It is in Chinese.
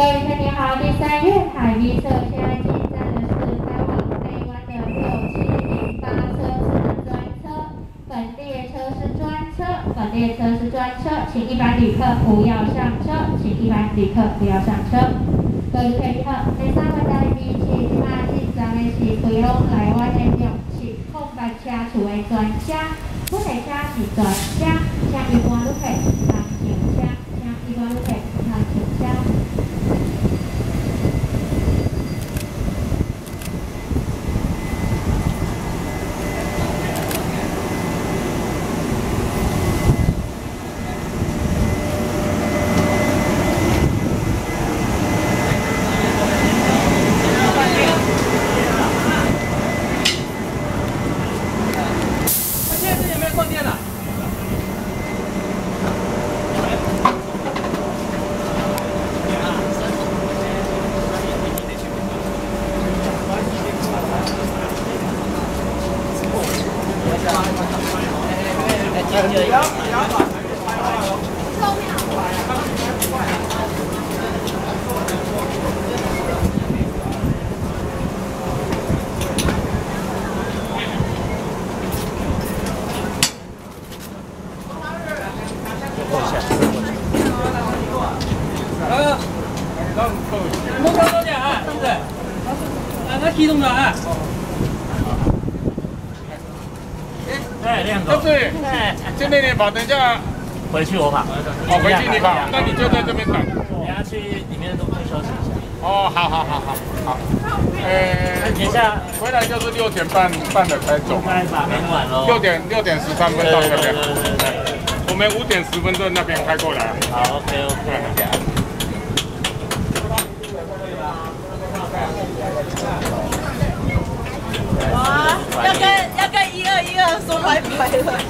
各位同学好，第三月海滨社现在进站的是开往内湾的6708车次的专车，本列车是专车，请一般旅客不要上车，各位同学好，第三月台北市今仔日站的是开往内湾的608车次的专车，每台车是专车，请一般旅客上车，把等一下回去我跑，哦，回去你跑，那你就在这边等。等下去里面的东西休息一下。哦，好。等一下回来就是6点半的才走。开吧，很晚喽。6点13分到这边。对。我们5点10分在那边开过来。好 ，OK。哇，要跟121说拜拜了。